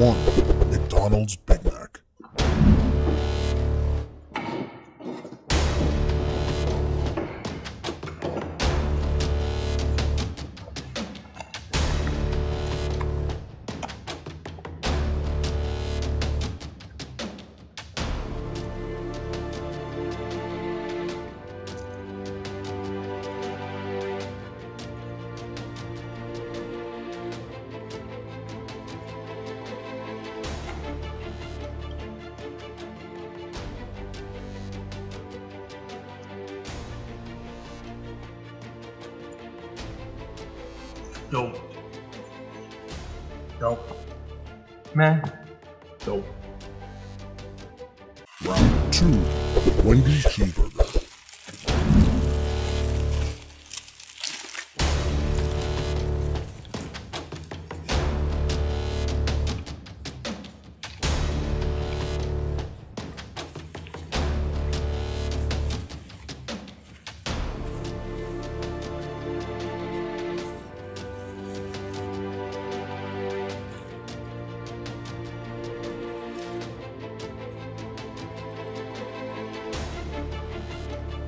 1. McDonald's Big Mac. Dope. Meh. Dope. Round 2. Wendy's Cheeseburger.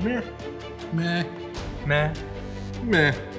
Meh. Meh. Meh. Meh.